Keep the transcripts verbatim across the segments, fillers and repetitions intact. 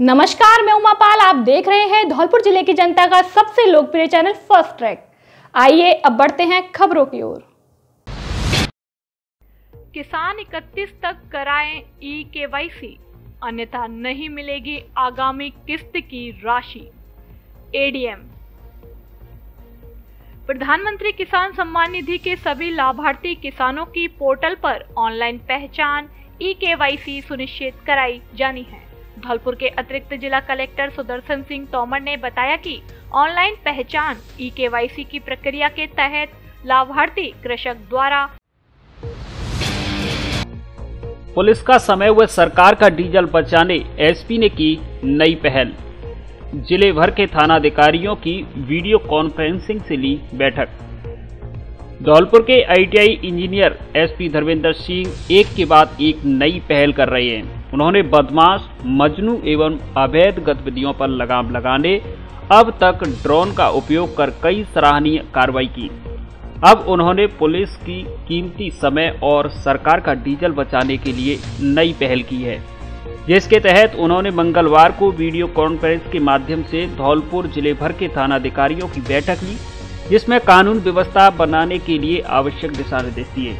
नमस्कार, मैं उमापाल, आप देख रहे हैं धौलपुर जिले की जनता का सबसे लोकप्रिय चैनल फर्स्ट ट्रैक। आइए अब बढ़ते हैं खबरों की ओर। किसान इकतीस तक कराएं ई केवाईसी, अन्यथा नहीं मिलेगी आगामी किस्त की राशि। एडीएम प्रधानमंत्री किसान सम्मान निधि के सभी लाभार्थी किसानों की पोर्टल पर ऑनलाइन पहचान ई केवाईसी सुनिश्चित कराई जानी है। धौलपुर के अतिरिक्त जिला कलेक्टर सुदर्शन सिंह तोमर ने बताया कि ऑनलाइन पहचान ई केवाईसी की प्रक्रिया के तहत लाभार्थी कृषक द्वारा पुलिस का समय व सरकार का डीजल बचाने एसपी ने की नई पहल। जिले भर के थानाधिकारियों की वीडियो कॉन्फ्रेंसिंग से ली बैठक। धौलपुर के ITI engineer SP Dharmendra Singh एक के बाद एक नई पहल कर रहे हैं। उन्होंने बदमाश, मजनू एवं अवैध गतिविधियों पर लगाम लगाने अब तक ड्रोन का उपयोग कर कई सराहनीय कार्रवाई की। अब उन्होंने पुलिस की कीमती समय और सरकार का डीजल बचाने के लिए नई पहल की है, जिसके तहत उन्होंने मंगलवार को वीडियो कॉन्फ्रेंस के माध्यम से धौलपुर जिले भर के थानाधिकारियों की बैठक ली, जिसमें कानून व्यवस्था बनाने के लिए आवश्यक दिशा निर्देश दिए।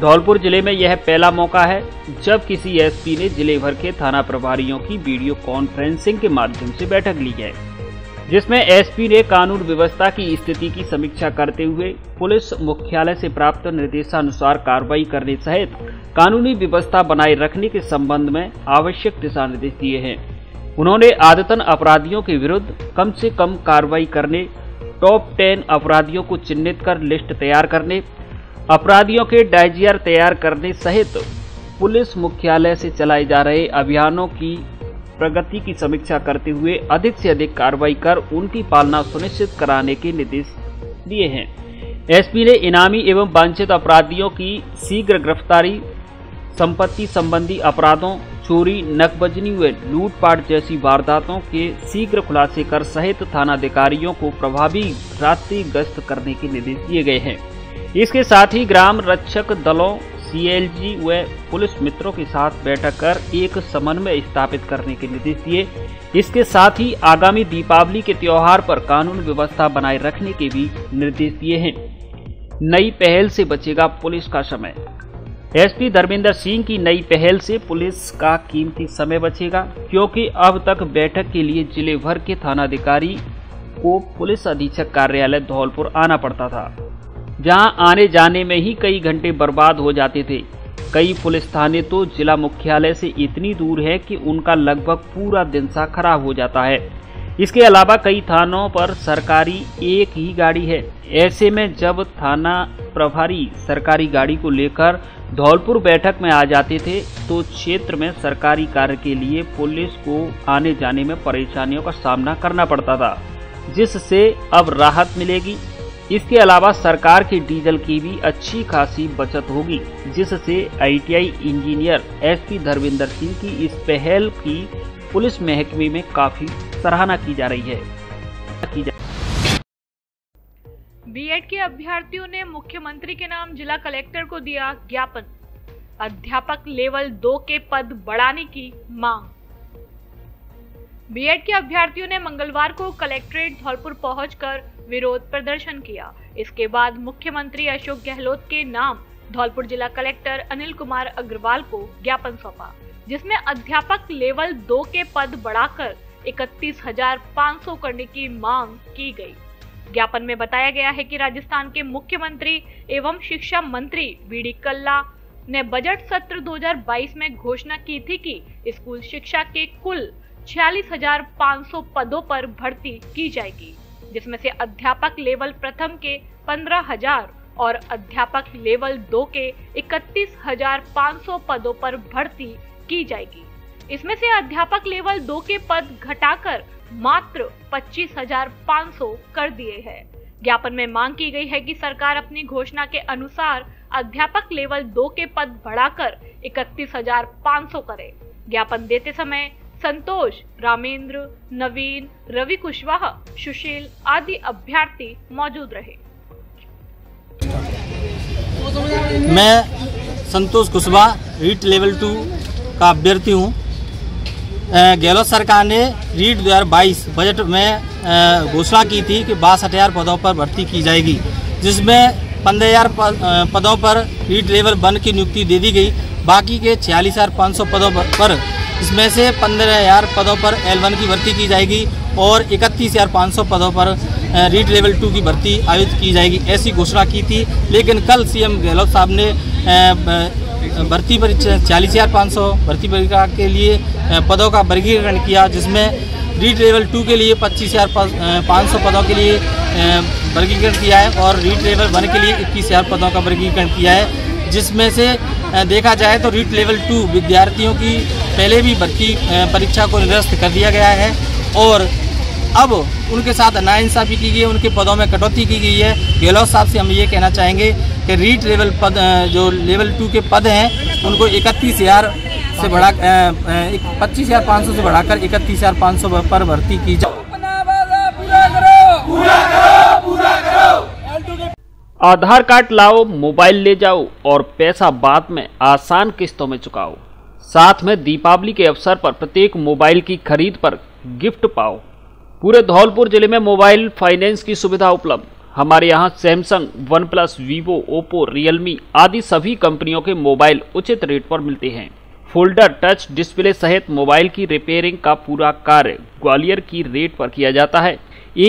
धौलपुर जिले में यह पहला मौका है जब किसी एसपी ने जिले भर के थाना प्रभारियों की वीडियो कॉन्फ्रेंसिंग के माध्यम से बैठक ली है, जिसमें एसपी ने कानून व्यवस्था की स्थिति की समीक्षा करते हुए पुलिस मुख्यालय से प्राप्त निर्देशानुसार कार्रवाई करने सहित कानूनी व्यवस्था बनाए रखने के संबंध में आवश्यक दिशा निर्देश दिए हैं। उन्होंने आदतन अपराधियों के विरुद्ध कम से कम कार्रवाई करने, टॉप टेन अपराधियों को चिन्हित कर लिस्ट तैयार करने, अपराधियों के डायजियर तैयार करने सहित पुलिस मुख्यालय से चलाए जा रहे अभियानों की प्रगति की समीक्षा करते हुए अधिक से अधिक कार्रवाई कर उनकी पालना सुनिश्चित कराने के निर्देश दिए हैं। एसपी ने इनामी एवं वांछित अपराधियों की शीघ्र गिरफ्तारी, संपत्ति संबंधी अपराधों, चोरी, नकबजनी व लूटपाट जैसी वारदातों के शीघ्र खुलासे कर सहित थानाधिकारियों को प्रभावी रात्रि गश्त करने के निर्देश दिए गए हैं। इसके साथ ही ग्राम रक्षक दलों, सीएलजी व पुलिस मित्रों के साथ बैठक कर एक समन्वय स्थापित करने के निर्देश दिए। इसके साथ ही आगामी दीपावली के त्योहार पर कानून व्यवस्था बनाए रखने के भी निर्देश दिए हैं। नई पहल से बचेगा पुलिस का समय। एसपी धर्मेंद्र सिंह की नई पहल से पुलिस का कीमती समय बचेगा, क्योंकि अब तक बैठक के लिए जिले भर के थानाधिकारी को पुलिस अधीक्षक कार्यालय धौलपुर आना पड़ता था, जहां आने जाने में ही कई घंटे बर्बाद हो जाते थे। कई पुलिस थाने तो जिला मुख्यालय से इतनी दूर है कि उनका लगभग पूरा दिन सा खराब हो जाता है। इसके अलावा कई थानों पर सरकारी एक ही गाड़ी है। ऐसे में जब थाना प्रभारी सरकारी गाड़ी को लेकर धौलपुर बैठक में आ जाते थे तो क्षेत्र में सरकारी कार्य के लिए पुलिस को आने जाने में परेशानियों का सामना करना पड़ता था, जिससे अब राहत मिलेगी। इसके अलावा सरकार के डीजल की भी अच्छी खासी बचत होगी, जिससे ITI engineer SP Dharmendra Singh की इस पहल की पुलिस महकमे में काफी सराहना की जा रही है। बीएड के अभ्यर्थियों ने मुख्यमंत्री के नाम जिला कलेक्टर को दिया ज्ञापन। अध्यापक लेवल दो के पद बढ़ाने की मांग। बीएड के अभ्यर्थियों ने मंगलवार को कलेक्ट्रेट धौलपुर पहुंचकर विरोध प्रदर्शन किया। इसके बाद मुख्यमंत्री अशोक गहलोत के नाम धौलपुर जिला कलेक्टर अनिल कुमार अग्रवाल को ज्ञापन सौंपा, जिसमें अध्यापक लेवल दो के पद बढ़ाकर इकतीस हज़ार पाँच सौ करने की मांग की गई। ज्ञापन में बताया गया है कि राजस्थान के मुख्यमंत्री एवं शिक्षा मंत्री बी डी कल्ला ने बजट सत्र दो हज़ार बाईस में घोषणा की थी कि स्कूल शिक्षा के कुल छियालीस हज़ार पाँच सौ पदों पर भर्ती की जाएगी, जिसमें से अध्यापक लेवल प्रथम के पंद्रह हज़ार और अध्यापक लेवल दो के इकतीस हज़ार पाँच सौ पदों पर भर्ती की जाएगी। इसमें से अध्यापक लेवल दो के पद घटाकर मात्र पच्चीस हज़ार पाँच सौ कर दिए हैं। ज्ञापन में मांग की गई है कि सरकार अपनी घोषणा के अनुसार अध्यापक लेवल दो के पद बढ़ाकर इकतीस हज़ार पाँच सौ करे। ज्ञापन देते समय संतोष, रामेंद्र, नवीन, रवि, कुशवाहा, सुशील आदि अभ्यर्थी मौजूद रहे। मैं Santosh Kushwaha REET level two का अभ्यर्थी हूँ। गहलोत सरकार ने रीट दो हज़ार बाईस बजट में घोषणा की थी कि बासठ हज़ार पदों पर भर्ती की जाएगी, जिसमें पंद्रह हज़ार पदों पर रीट लेवल वन की नियुक्ति दे दी गई। बाकी के छियालीस हज़ार पाँच सौ पदों पर, इसमें से पंद्रह हज़ार पदों पर एल वन की भर्ती की जाएगी और इकतीस हज़ार पाँच सौ पदों पर रीट लेवल टू की भर्ती आयोजित की जाएगी, ऐसी घोषणा की थी। लेकिन कल सीएम गहलोत साहब ने भर्ती परीक्षा चालीस हज़ार पाँच सौ भर्ती परीक्षा के लिए पदों का वर्गीकरण किया, जिसमें रीट लेवल टू के लिए पच्चीस हज़ार पाँच सौ पदों के लिए वर्गीकरण किया है और रीट लेवल वन के लिए इक्कीस हज़ार पदों का वर्गीकरण किया है। जिसमें से देखा जाए तो रीट लेवल टू विद्यार्थियों की पहले भी भर्ती परीक्षा को निरस्त कर दिया गया है और अब उनके साथ नाइंसाफ़ी की गई है, उनके पदों में कटौती की गई है। गहलोत साहब से हम ये कहना चाहेंगे कि रीट लेवल पद जो लेवल टू के पद हैं उनको इकतीस हज़ार से बढ़ा पच्चीस हज़ार पाँच सौ से बढ़ाकर इकतीस हज़ार पाँच सौ पर भर्ती की जाए। आधार कार्ड लाओ, मोबाइल ले जाओ और पैसा बाद में आसान किस्तों में चुकाओ। साथ में दीपावली के अवसर पर प्रत्येक मोबाइल की खरीद पर गिफ्ट पाओ। पूरे धौलपुर जिले में मोबाइल फाइनेंस की सुविधा उपलब्ध। हमारे यहाँ Samsung, OnePlus, Vivo, Oppo, Realme आदि सभी कंपनियों के मोबाइल उचित रेट पर मिलते हैं। फोल्डर, टच डिस्प्ले सहित मोबाइल की रिपेयरिंग का पूरा कार्य ग्वालियर की रेट पर किया जाता है।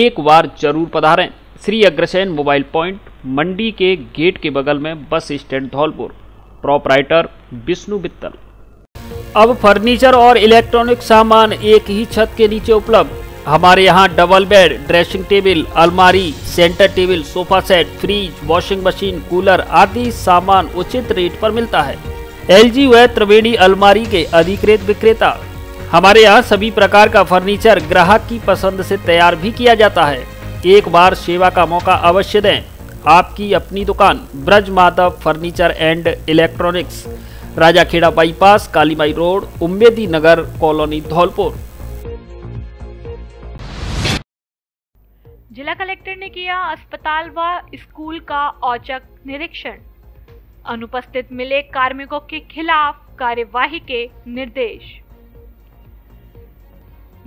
एक बार जरूर पधारें श्री अग्रसेन मोबाइल पॉइंट, मंडी के गेट के बगल में, bus stand Dholpur. Proprietor Vishnu Mittal. अब फर्नीचर और इलेक्ट्रॉनिक सामान एक ही छत के नीचे उपलब्ध। हमारे यहाँ डबल बेड, ड्रेसिंग टेबल, अलमारी, centre table, sofa set, fridge, washing machine, cooler आदि सामान उचित रेट पर मिलता है। एलजी व त्रिवेणी अलमारी के अधिकृत विक्रेता। हमारे यहाँ सभी प्रकार का फर्नीचर ग्राहक की पसंद से तैयार भी किया जाता है। एक बार सेवा का मौका अवश्य दें। आपकी अपनी दुकान Braj Madhav furniture and electronics, Rajakhera bypass, Kalibai road, Ummedi Nagar colony, Dholpur. जिला कलेक्टर ने किया अस्पताल व स्कूल का औचक निरीक्षण, अनुपस्थित मिले कार्मिकों के खिलाफ कार्यवाही के निर्देश।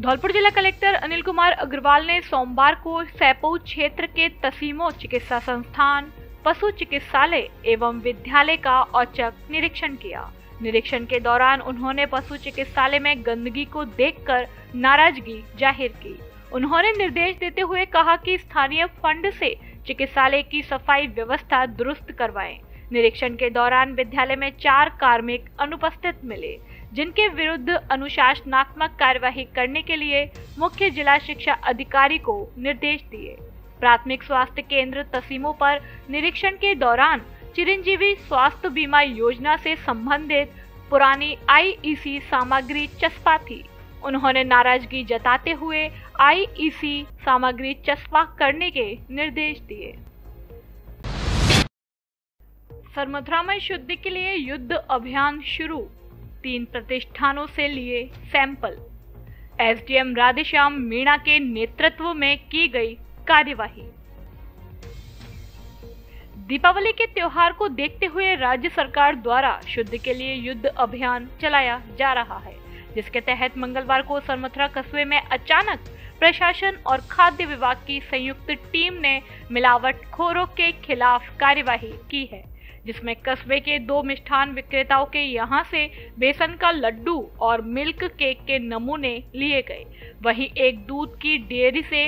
धौलपुर जिला कलेक्टर अनिल कुमार अग्रवाल ने सोमवार को सैपऊ क्षेत्र के तसीमो चिकित्सा संस्थान, पशु चिकित्सालय एवं विद्यालय का औचक निरीक्षण किया। निरीक्षण के दौरान उन्होंने पशु चिकित्सालय में गंदगी को देखकर नाराजगी जाहिर की। उन्होंने निर्देश देते हुए कहा कि स्थानीय फंड से चिकित्सालय की सफाई व्यवस्था दुरुस्त करवाएं। निरीक्षण के दौरान विद्यालय में चार कार्मिक अनुपस्थित मिले, जिनके विरुद्ध अनुशासनात्मक कार्यवाही करने के लिए मुख्य जिला शिक्षा अधिकारी को निर्देश दिए। प्राथमिक स्वास्थ्य केंद्र तसीमों पर निरीक्षण के दौरान चिरंजीवी स्वास्थ्य बीमा योजना से संबंधित पुरानी आईईसी सामग्री चस्पा थी। उन्होंने नाराजगी जताते हुए आईईसी सामग्री चस्पा करने के निर्देश दिए। सर्वथ्रामय शुद्धि के लिए युद्ध अभियान शुरू, तीन प्रतिष्ठानों से लिए सैंपल। एसडीएम राधेश्याम मीणा के नेतृत्व में की गई कार्यवाही। दीपावली के त्योहार को देखते हुए राज्य सरकार द्वारा शुद्ध के लिए युद्ध अभियान चलाया जा रहा है, जिसके तहत मंगलवार को सरमथुरा कस्बे में अचानक प्रशासन और खाद्य विभाग की संयुक्त टीम ने मिलावट खोरों के खिलाफ कार्यवाही की है, जिसमें कस्बे के दो मिष्ठान विक्रेताओं के यहां से बेसन का लड्डू और मिल्क केक के नमूने लिए गए। वहीं एक दूध की डेयरी से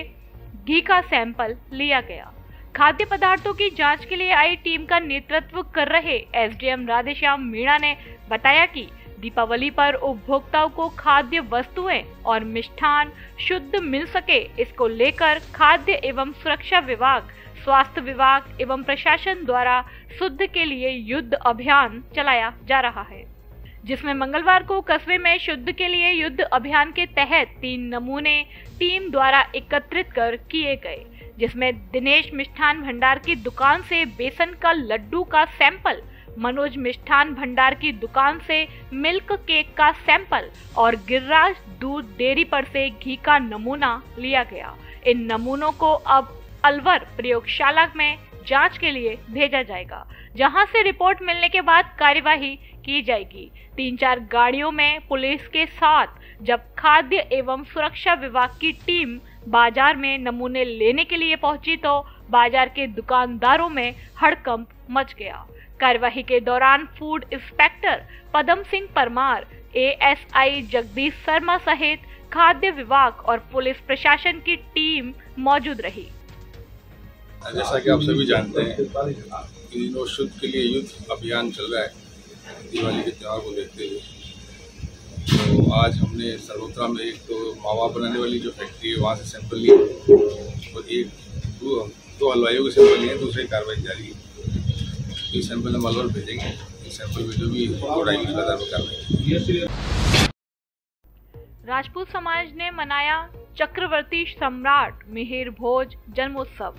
घी का सैंपल लिया गया। खाद्य पदार्थों की जांच के लिए आई टीम का नेतृत्व कर रहे एसडीएम राधेश्याम मीणा ने बताया कि दीपावली पर उपभोक्ताओं को खाद्य वस्तुएं और मिष्ठान शुद्ध मिल सके, इसको लेकर खाद्य एवं सुरक्षा विभाग, स्वास्थ्य विभाग एवं प्रशासन द्वारा शुद्ध के लिए युद्ध अभियान चलाया जा रहा है, जिसमें मंगलवार को कस्बे में शुद्ध के लिए युद्ध अभियान के तहत तीन नमूने टीम द्वारा एकत्रित कर किए गए, जिसमें दिनेश मिष्ठान भंडार की दुकान से बेसन का लड्डू का सैंपल, मनोज मिष्ठान भंडार की दुकान से मिल्क केक का सैंपल और गिरराज दूध डेयरी पर से घी का नमूना लिया गया। इन नमूनों को अब अलवर प्रयोगशाला में जांच के लिए भेजा जाएगा, जहां से रिपोर्ट मिलने के बाद कार्यवाही की जाएगी। तीन चार गाड़ियों में पुलिस के साथ जब खाद्य एवं सुरक्षा विभाग की टीम बाजार में नमूने लेने के लिए पहुंची तो बाजार के दुकानदारों में हड़कंप मच गया। कार्यवाही के दौरान food inspector Padam Singh Parmar, ASI Jagdish Sharma सहित खाद्य विभाग और पुलिस प्रशासन की टीम मौजूद रही। जैसा कि आप सभी जानते हैं कि इन शुद्ध के लिए युद्ध अभियान चल रहा है दिवाली के त्यौहार को देखते हुए, तो आज हमने सर्वोत्तरा में एक तो मावा बनाने वाली जो फैक्ट्री है वहाँ से सैंपल लिए और एक दो दो हलवाइयों के सैंपल लिए, दूसरी कार्रवाई जारी है। ये सैंपल हम अलवर भेजेंगे, ये सैंपल वीडियो भी उड़ाई के आधार पर कार्रवाई। राजपूत समाज ने मनाया चक्रवर्ती सम्राट मिहिर भोज जन्मोत्सव।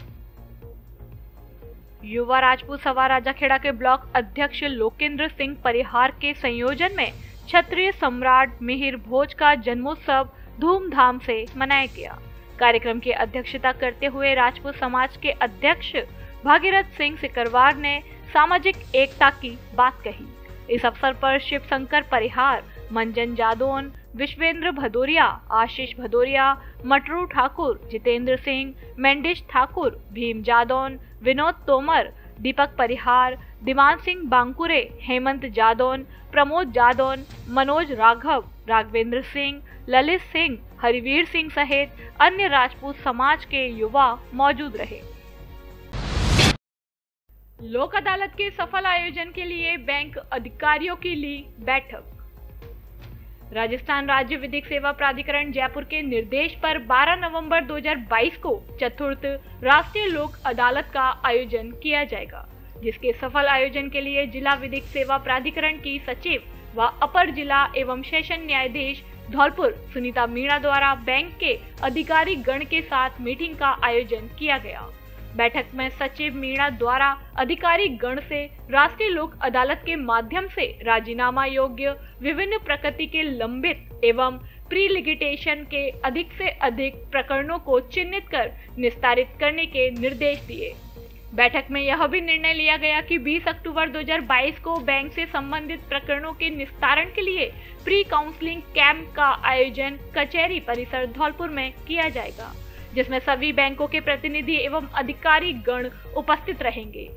युवा राजपूत सभा राजाखेड़ा के ब्लॉक अध्यक्ष लोकेंद्र सिंह परिहार के संयोजन में क्षत्रिय सम्राट मिहिर भोज का जन्मोत्सव धूमधाम से मनाया गया। कार्यक्रम की अध्यक्षता करते हुए राजपूत समाज के अध्यक्ष भागीरथ सिंह सिकरवार ने सामाजिक एकता की बात कही। इस अवसर पर शिव शंकर परिहार, मंजन जादौन, विश्वेंद्र भदौरिया, आशीष भदौरिया, मटरू ठाकुर, जितेंद्र सिंह, मेंडिश ठाकुर, भीम जादौन, विनोद तोमर, दीपक परिहार, दिमान सिंह बांकुरे, हेमंत जादौन, प्रमोद जादौन, मनोज राघव, राघवेंद्र सिंह, ललित सिंह, हरिवीर सिंह सहित अन्य राजपूत समाज के युवा मौजूद रहे। लोक अदालत के सफल आयोजन के लिए बैंक अधिकारियों की ली बैठक। राजस्थान राज्य विधिक सेवा प्राधिकरण जयपुर के निर्देश पर बारह नवंबर दो हज़ार बाईस को चतुर्थ राष्ट्रीय लोक अदालत का आयोजन किया जाएगा, जिसके सफल आयोजन के लिए जिला विधिक सेवा प्राधिकरण की सचिव व अपर जिला एवं सेशन न्यायाधीश धौलपुर सुनीता मीणा द्वारा बैंक के अधिकारी गण के साथ मीटिंग का आयोजन किया गया। बैठक में सचिव मीणा द्वारा अधिकारी गण से राष्ट्रीय लोक अदालत के माध्यम से राजीनामा योग्य विभिन्न प्रकृति के लंबित एवं प्रीलिटिगेशन के अधिक से अधिक प्रकरणों को चिन्हित कर निस्तारित करने के निर्देश दिए। बैठक में यह भी निर्णय लिया गया कि बीस अक्टूबर दो हज़ार बाईस को बैंक से संबंधित प्रकरणों के निस्तारण के लिए प्री काउंसलिंग कैंप का आयोजन कचहरी परिसर धौलपुर में किया जाएगा, जिसमें सभी बैंकों के प्रतिनिधि एवं अधिकारी गण उपस्थित रहेंगे।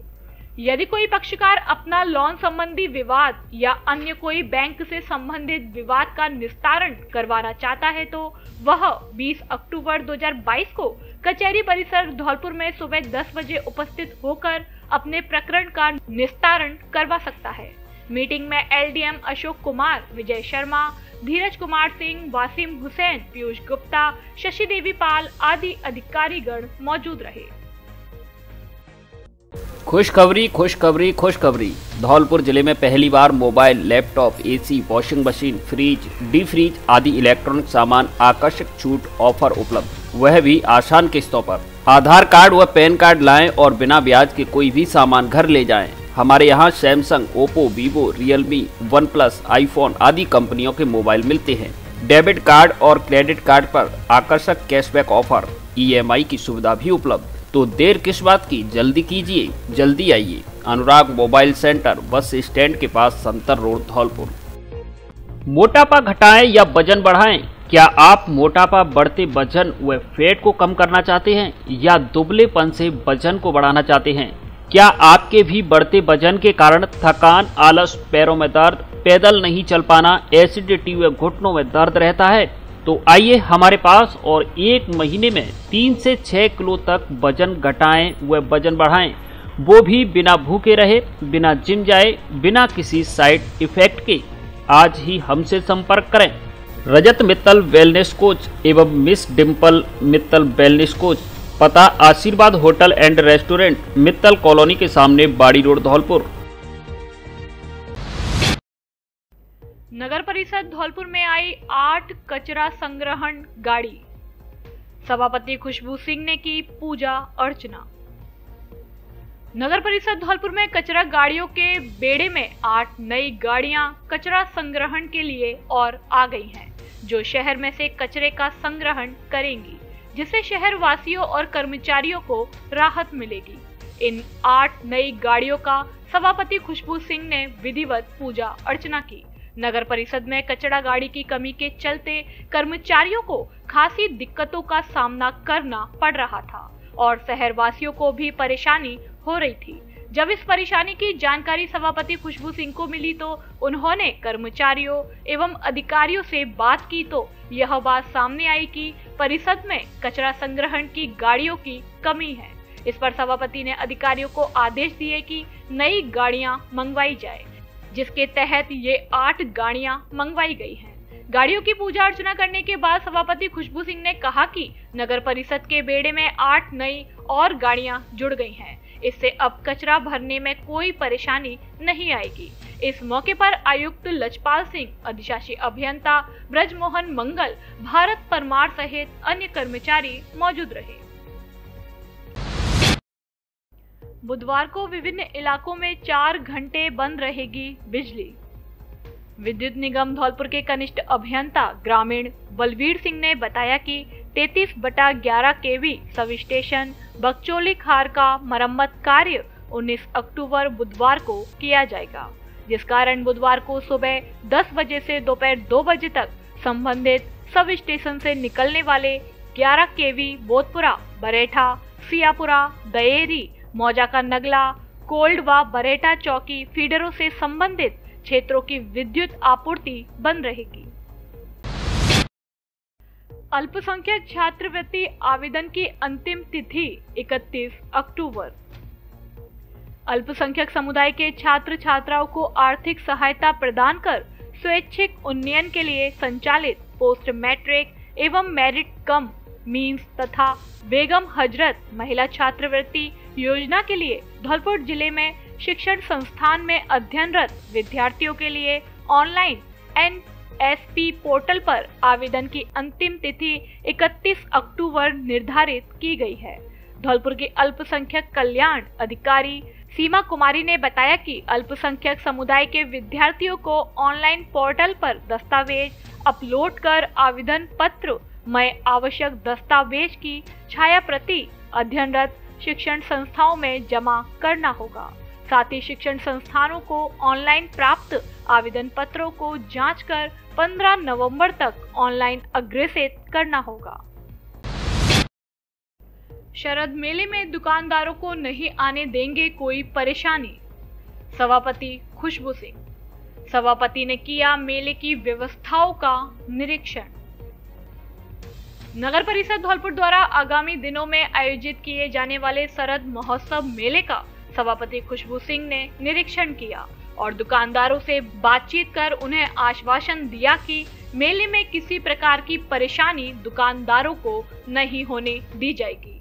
यदि कोई पक्षकार अपना लोन संबंधी विवाद या अन्य कोई बैंक से संबंधित विवाद का निस्तारण करवाना चाहता है तो वह बीस अक्टूबर दो हज़ार बाईस को कचहरी परिसर धौलपुर में सुबह दस बजे उपस्थित होकर अपने प्रकरण का निस्तारण करवा सकता है। मीटिंग में एलडीएम अशोक कुमार, विजय शर्मा, धीरज कुमार सिंह, वासिम हुसैन, पीयूष गुप्ता, शशि देवी पाल आदि अधिकारीगण मौजूद रहे। खुशखबरी खुशखबरी खुशखबरी धौलपुर जिले में पहली बार mobile, laptop, AC, washing machine, fridge, D freeze आदि इलेक्ट्रॉनिक सामान आकर्षक छूट ऑफर उपलब्ध, वह भी आसान किस्तों पर। आधार कार्ड व पैन कार्ड लाएं और बिना ब्याज के कोई भी सामान घर ले जाएं। हमारे यहाँ Samsung, Oppo, Vivo, Realme, OnePlus, iPhone आदि कंपनियों के मोबाइल मिलते हैं। डेबिट कार्ड और क्रेडिट कार्ड पर आकर्षक कैशबैक ऑफर, ईएमआई की सुविधा भी उपलब्ध। तो देर किस बात की, जल्दी कीजिए, जल्दी आइए। Anurag mobile centre, bus stand के पास, संतर रोड, धौलपुर। मोटापा घटाएं या वजन बढ़ाएं? क्या आप मोटापा, बढ़ते वजन व फैट को कम करना चाहते हैं या दुबलेपन से वजन को बढ़ाना चाहते हैं? क्या आपके भी बढ़ते वजन के कारण थकान, आलस, पैरों में दर्द, पैदल नहीं चल पाना, एसिडिटी व घुटनों में दर्द रहता है? तो आइए हमारे पास और एक महीने में तीन से छः किलो तक वजन घटाएं व वजन बढ़ाएं, वो भी बिना भूखे रहे, बिना जिम जाए, बिना किसी साइड इफेक्ट के। आज ही हमसे संपर्क करें। रजत मित्तल वेलनेस कोच एवं miss Dimple Mittal wellness coach, पता Ashirwad hotel and restaurant, Mittal colony के सामने, बाड़ी रोड, धौलपुर। नगर परिषद धौलपुर में आई आठ कचरा संग्रहण गाड़ी। सभापति खुशबू सिंह ने की पूजा अर्चना। नगर परिषद धौलपुर में कचरा गाड़ियों के बेड़े में आठ नई गाड़ियां कचरा संग्रहण के लिए और आ गई हैं, जो शहर में से कचरे का संग्रहण करेंगी, जिससे शहर वासियों और कर्मचारियों को राहत मिलेगी। इन आठ नई गाड़ियों का सभापति खुशबू सिंह ने विधिवत पूजा अर्चना की। नगर परिषद में कचरा गाड़ी की कमी के चलते कर्मचारियों को खासी दिक्कतों का सामना करना पड़ रहा था और शहरवासियों को भी परेशानी हो रही थी। जब इस परेशानी की जानकारी सभापति खुशबू सिंह को मिली तो उन्होंने कर्मचारियों एवं अधिकारियों से बात की तो यह बात सामने आई कि परिषद में कचरा संग्रहण की गाड़ियों की कमी है। इस पर सभापति ने अधिकारियों को आदेश दिए कि नई गाड़ियां मंगवाई जाए, जिसके तहत ये आठ गाड़ियां मंगवाई गई हैं। गाड़ियों की पूजा अर्चना करने के बाद सभापति खुशबू सिंह ने कहा कि नगर परिषद के बेड़े में आठ नई और गाड़ियां जुड़ गई हैं, इससे अब कचरा भरने में कोई परेशानी नहीं आएगी। इस मौके पर आयुक्त लजपाल सिंह, अधिशासी अभियंता ब्रजमोहन मंगल, भारत परमार सहित अन्य कर्मचारी मौजूद रहे। बुधवार को विभिन्न इलाकों में चार घंटे बंद रहेगी बिजली। विद्युत निगम धौलपुर के कनिष्ठ अभियंता ग्रामीण बलवीर सिंह ने बताया कि तैतीस बटा ग्यारह केवी सब स्टेशन बकचोली खार का मरम्मत कार्य उन्नीस अक्टूबर बुधवार को किया जाएगा, जिस कारण बुधवार को सुबह दस बजे से दोपहर दो बजे तक संबंधित सब स्टेशन से निकलने वाले ग्यारह केवी बोधपुरा, बरेठा, सियापुरा, दयेरी, मौजा का नगला, कोल्ड व बरेठा चौकी फीडरों से संबंधित क्षेत्रों की विद्युत आपूर्ति बंद रहेगी। अल्पसंख्यक छात्रवृत्ति आवेदन की अंतिम तिथि इकतीस अक्टूबर। अल्पसंख्यक समुदाय के छात्र छात्राओं को आर्थिक सहायता प्रदान कर स्वैच्छिक उन्नयन के लिए संचालित पोस्ट मैट्रिक एवं मेरिट कम मीन्स तथा बेगम हजरत महिला छात्रवृत्ति योजना के लिए धौलपुर जिले में शिक्षण संस्थान में अध्ययनरत विद्यार्थियों के लिए online N S P portal पर आवेदन की अंतिम तिथि इकतीस अक्टूबर निर्धारित की गई है। धौलपुर के अल्पसंख्यक कल्याण अधिकारी सीमा कुमारी ने बताया कि अल्पसंख्यक समुदाय के विद्यार्थियों को ऑनलाइन पोर्टल पर दस्तावेज अपलोड कर आवेदन पत्र में आवश्यक दस्तावेज की छाया प्रति अध्ययनरत शिक्षण संस्थाओं में जमा करना होगा। साथ ही शिक्षण संस्थानों को ऑनलाइन प्राप्त आवेदन पत्रों को जांच कर पंद्रह नवंबर तक ऑनलाइन अग्रेषित करना होगा। शरद मेले में दुकानदारों को नहीं आने देंगे कोई परेशानी। सभापति खुशबू सिंह। सभापति ने किया मेले की व्यवस्थाओं का निरीक्षण। नगर परिषद धौलपुर द्वारा आगामी दिनों में आयोजित किए जाने वाले शरद महोत्सव मेले का सभापति खुशबू सिंह ने निरीक्षण किया और दुकानदारों से बातचीत कर उन्हें आश्वासन दिया कि मेले में किसी प्रकार की परेशानी दुकानदारों को नहीं होने दी जाएगी।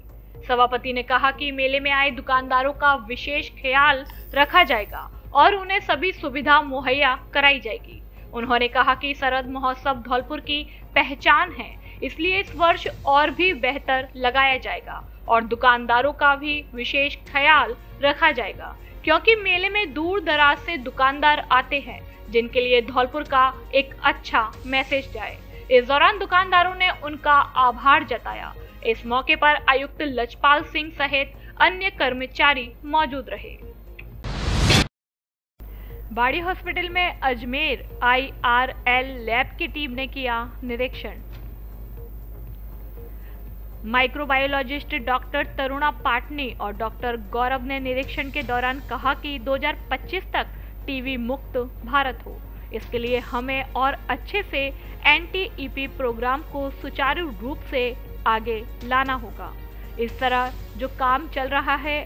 सभापति ने कहा कि मेले में आए दुकानदारों का विशेष ख्याल रखा जाएगा और उन्हें सभी सुविधा मुहैया कराई जाएगी। उन्होंने कहा कि शरद महोत्सव धौलपुर की पहचान है, इसलिए इस वर्ष और भी बेहतर लगाया जाएगा और दुकानदारों का भी विशेष ख्याल रखा जाएगा, क्योंकि मेले में दूर दराज से दुकानदार आते हैं जिनके लिए धौलपुर का एक अच्छा मैसेज जाए। इस दौरान दुकानदारों ने उनका आभार जताया। इस मौके पर आयुक्त लजपाल सिंह सहित अन्य कर्मचारी मौजूद रहे। बाड़ी हॉस्पिटल में Ajmer I R L lab की टीम ने किया निरीक्षण। माइक्रोबायोलॉजिस्ट डॉक्टर तरुणा पाटनी और डॉक्टर गौरव ने निरीक्षण के दौरान कहा कि दो हज़ार पच्चीस तक टीवी मुक्त भारत हो, इसके लिए हमें और अच्छे से N T E P programme को सुचारू रूप से आगे लाना होगा। इस तरह जो काम चल रहा है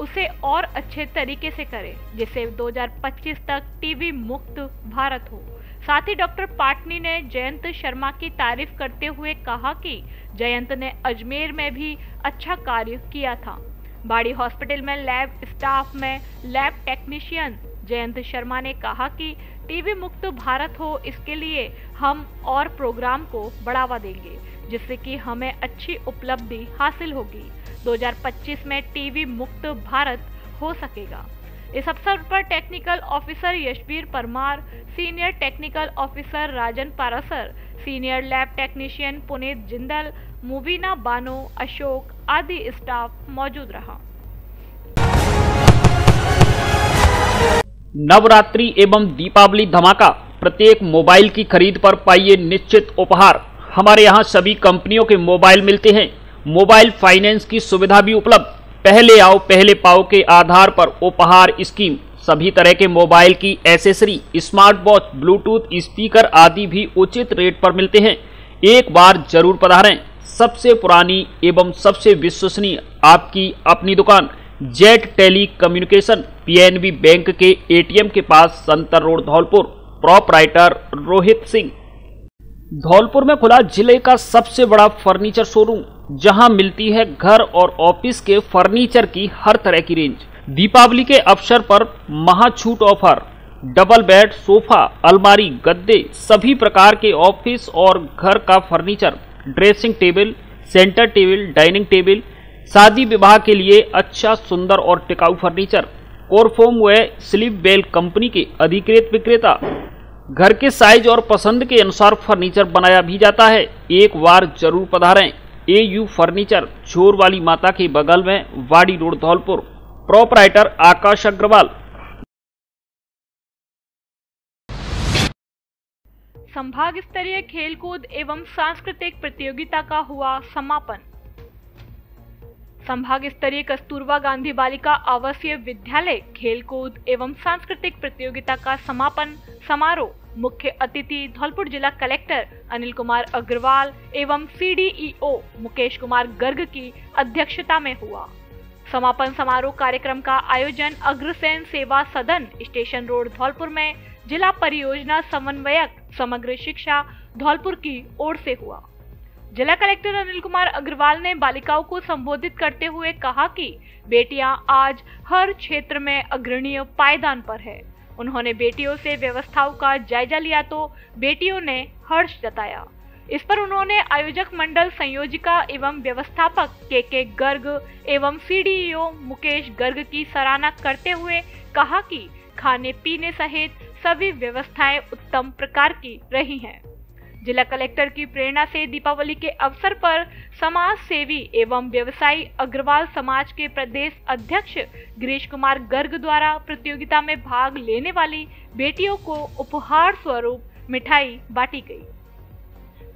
उसे और अच्छे तरीके से करें, जिससे दो हज़ार पच्चीस तक टीवी मुक्त भारत हो। साथ ही डॉक्टर पाटनी ने जयंत शर्मा की तारीफ करते हुए कहा कि जयंत ने अजमेर में भी अच्छा कार्य किया था। बाड़ी हॉस्पिटल में लैब स्टाफ में लैब टेक्नीशियन जयंत शर्मा ने कहा कि टीबी मुक्त भारत हो, इसके लिए हम और प्रोग्राम को बढ़ावा देंगे, जिससे कि हमें अच्छी उपलब्धि हासिल होगी। दो हज़ार पच्चीस में टीबी मुक्त भारत हो सकेगा। इस अवसर पर technical officer Yashveer Parmar, senior technical officer Rajan Parashar, senior lab technician Puneet Jindal, Mubina Bano, Ashok आदि स्टाफ मौजूद रहा। नवरात्रि एवं दीपावली धमाका। प्रत्येक मोबाइल की खरीद पर पाइए निश्चित उपहार। हमारे यहाँ सभी कंपनियों के मोबाइल मिलते हैं, मोबाइल फाइनेंस की सुविधा भी उपलब्ध। पहले आओ पहले पाओ के आधार पर उपहार स्कीम, सभी तरह के मोबाइल की accessory, smart watch, Bluetooth speaker आदि भी उचित रेट पर मिलते हैं। एक बार जरूर पधारें, सबसे पुरानी एवं सबसे विश्वसनीय आपकी अपनी दुकान jet tele communication, PNB bank के एटीएम के पास, संतर रोड धौलपुर। प्रोपराइटर रोहित सिंह। धौलपुर में खुला जिले का सबसे बड़ा फर्नीचर शोरूम, जहां मिलती है घर और ऑफिस के फर्नीचर की हर तरह की रेंज। दीपावली के अवसर पर महाछूट ऑफर, डबल बेड, सोफा, अलमारी, गद्दे, सभी प्रकार के ऑफिस और घर का furniture, dressing table, centre table, dining table, शादी विवाह के लिए अच्छा, सुंदर और टिकाऊ फर्नीचर। कोरफोम व स्लीप बेल कंपनी के अधिकृत विक्रेता। घर के साइज और पसंद के अनुसार फर्नीचर बनाया भी जाता है। एक बार जरूर पधारें। ए यू फर्नीचर, छोर वाली माता के बगल में, वाड़ी रोड धौलपुर। प्रोपराइटर आकाश अग्रवाल। संभाग स्तरीय खेलकूद एवं सांस्कृतिक प्रतियोगिता का हुआ समापन। संभाग स्तरीय कस्तूरबा गांधी बालिका आवासीय विद्यालय खेलकूद एवं सांस्कृतिक प्रतियोगिता का समापन समारोह मुख्य अतिथि धौलपुर जिला कलेक्टर अनिल कुमार अग्रवाल एवं सीडीईओ मुकेश कुमार गर्ग की अध्यक्षता में हुआ। समापन समारोह कार्यक्रम का आयोजन अग्रसेन सेवा सदन स्टेशन रोड धौलपुर में जिला परियोजना समन्वयक समग्र शिक्षा धौलपुर की ओर से हुआ। जिला कलेक्टर अनिल कुमार अग्रवाल ने बालिकाओं को संबोधित करते हुए कहा कि बेटियां आज हर क्षेत्र में अग्रणीय पायदान पर है। उन्होंने बेटियों से व्यवस्थाओं का जायजा लिया तो बेटियों ने हर्ष जताया। इस पर उन्होंने आयोजक मंडल संयोजिका एवं व्यवस्थापक के.के. गर्ग एवं सीडीईओ मुकेश गर्ग की सराहना करते हुए कहा कि खाने पीने सहित सभी व्यवस्थाएं उत्तम प्रकार की रही है। जिला कलेक्टर की प्रेरणा से दीपावली के अवसर पर समाज सेवी एवं व्यवसायी अग्रवाल समाज के प्रदेश अध्यक्ष गिरीश कुमार गर्ग द्वारा प्रतियोगिता में भाग लेने वाली बेटियों को उपहार स्वरूप मिठाई बांटी गई।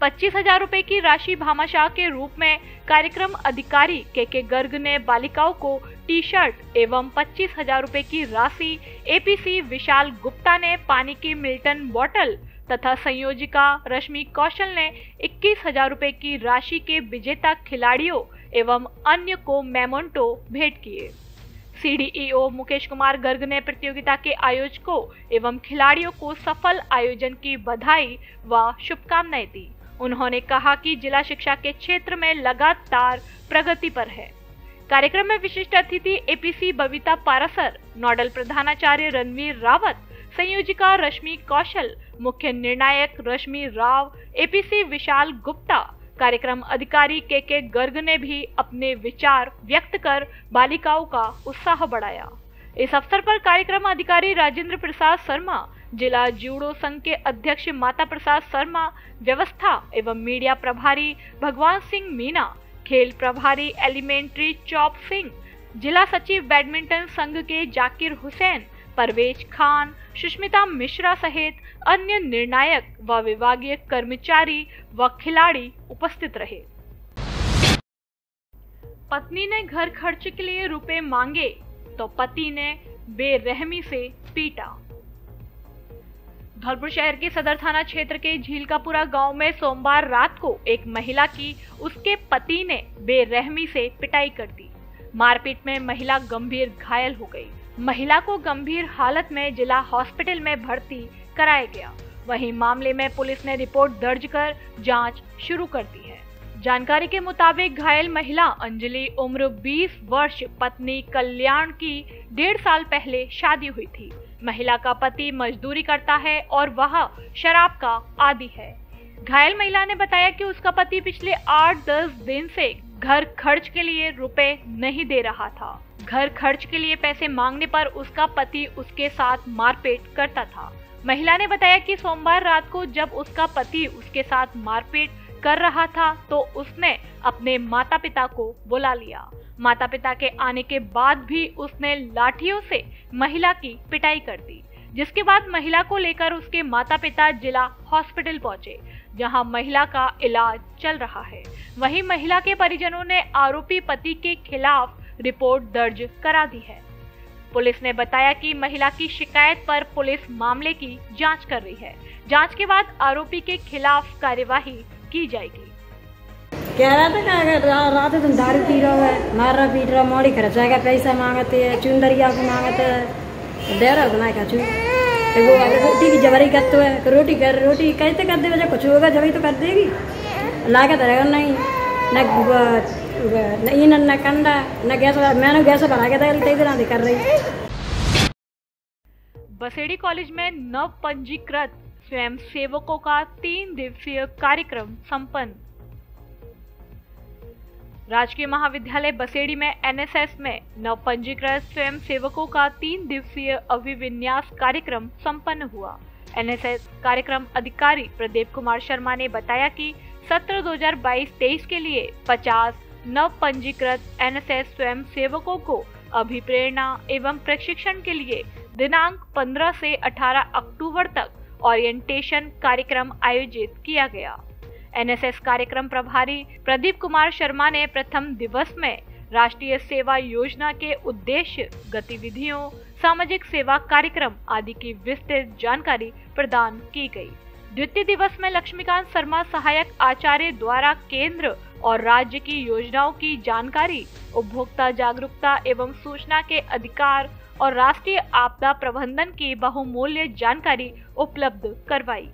पच्चीस हजार रूपए की राशि भामाशाह के रूप में कार्यक्रम अधिकारी के.के. गर्ग ने बालिकाओं को टी शर्ट एवं पच्चीस हजार रूपए की राशि एपीसी विशाल गुप्ता ने पानी की मिल्टन बॉटल तथा संयोजिका रश्मि कौशल ने इक्कीस हजार रूपए की राशि के विजेता खिलाड़ियों एवं अन्य को मेमोंटो भेंट किए। सीडीईओ मुकेश कुमार गर्ग ने प्रतियोगिता के आयोजकों एवं खिलाड़ियों को सफल आयोजन की बधाई व शुभकामनाएं दी। उन्होंने कहा कि जिला शिक्षा के क्षेत्र में लगातार प्रगति पर है। कार्यक्रम में विशिष्ट अतिथि एपीसी बबीता पारासर, नोडल प्रधानाचार्य रणवीर रावत, संयोजिका रश्मि कौशल, मुख्य निर्णायक रश्मि राव, एपीसी विशाल गुप्ता, कार्यक्रम अधिकारी के.के. गर्ग ने भी अपने विचार व्यक्त कर बालिकाओं का उत्साह बढ़ाया। इस अवसर पर कार्यक्रम अधिकारी राजेंद्र प्रसाद शर्मा, जिला जूडो संघ के अध्यक्ष माता प्रसाद शर्मा, व्यवस्था एवं मीडिया प्रभारी भगवान सिंह मीणा, खेल प्रभारी एलिमेंट्री चौप सिंह, जिला सचिव बैडमिंटन संघ के जाकिर हुसैन, परवेज खान, सुष्मिता मिश्रा सहित अन्य निर्णायक व विभागीय कर्मचारी व खिलाड़ी उपस्थित रहे। पत्नी ने घर खर्च के लिए रुपए मांगे तो पति ने बेरहमी से पीटा। धौलपुर शहर के सदर थाना क्षेत्र के झीलकापुरा गांव में सोमवार रात को एक महिला की उसके पति ने बेरहमी से पिटाई कर दी। मारपीट में महिला गंभीर घायल हो गई। महिला को गंभीर हालत में जिला हॉस्पिटल में भर्ती कराया गया। वहीं मामले में पुलिस ने रिपोर्ट दर्ज कर जांच शुरू कर दी है। जानकारी के मुताबिक घायल महिला अंजलि उम्र बीस वर्ष, पत्नी कल्याण की डेढ़ साल पहले शादी हुई थी। महिला का पति मजदूरी करता है और वह शराब का आदी है। घायल महिला ने बताया कि उसका पति पिछले आठ दस दिन से घर खर्च के लिए रुपए नहीं दे रहा था। घर खर्च के लिए पैसे मांगने पर उसका पति उसके साथ मारपीट करता था। महिला ने बताया कि सोमवार रात को जब उसका पति उसके साथ मारपीट कर रहा था तो उसने अपने माता पिता को बुला लिया। माता पिता के आने के बाद भी उसने लाठियों से महिला की पिटाई कर दी। जिसके बाद महिला को लेकर उसके माता पिता जिला हॉस्पिटल पहुंचे, जहां महिला का इलाज चल रहा है। वहीं महिला के परिजनों ने आरोपी पति के खिलाफ रिपोर्ट दर्ज करा दी है। पुलिस ने बताया कि महिला की शिकायत पर पुलिस मामले की जांच कर रही है। जांच के बाद आरोपी के खिलाफ कार्यवाही की जाएगी। कह रहा था ना, अगर रात तुम दारू पी रहे हो, मार रहा पीट रहा, मोड़ी खर्चा पैसा मांगते है, चुंदरिया को मांगते है, दे रहा बना खा चुन वो रोटी की जबरी करते है, रोटी कर रोटी कैसे कर दे, कुछ होगा जब तो कर देगी, लागत रहेगा नहीं न ईन न कंडा न गैस, मैंने गैस भरा के दे कर रही। बसेड़ी कॉलेज में नव पंजीकृत स्वयं सेवकों का तीन दिवसीय कार्यक्रम सम्पन्न। राजकीय महाविद्यालय बसेड़ी में एन एस एस में नव पंजीकृत स्वयं सेवकों का तीन दिवसीय अभिविन्यास कार्यक्रम संपन्न हुआ। एन एस एस कार्यक्रम अधिकारी प्रदीप कुमार शर्मा ने बताया कि सत्र दो हज़ार बाईस तेईस के लिए पचास नव पंजीकृत एन एस एस स्वयं सेवकों को अभिप्रेरणा एवं प्रशिक्षण के लिए दिनांक पंद्रह से अठारह अक्टूबर तक ओरिएंटेशन कार्यक्रम आयोजित किया गया। एन एस एस कार्यक्रम प्रभारी प्रदीप कुमार शर्मा ने प्रथम दिवस में राष्ट्रीय सेवा योजना के उद्देश्य, गतिविधियों, सामाजिक सेवा कार्यक्रम आदि की विस्तृत जानकारी प्रदान की गई। द्वितीय दिवस में लक्ष्मीकांत शर्मा सहायक आचार्य द्वारा केंद्र और राज्य की योजनाओं की जानकारी, उपभोक्ता जागरूकता एवं सूचना के अधिकार और राष्ट्रीय आपदा प्रबंधन की बहुमूल्य जानकारी उपलब्ध करवाई।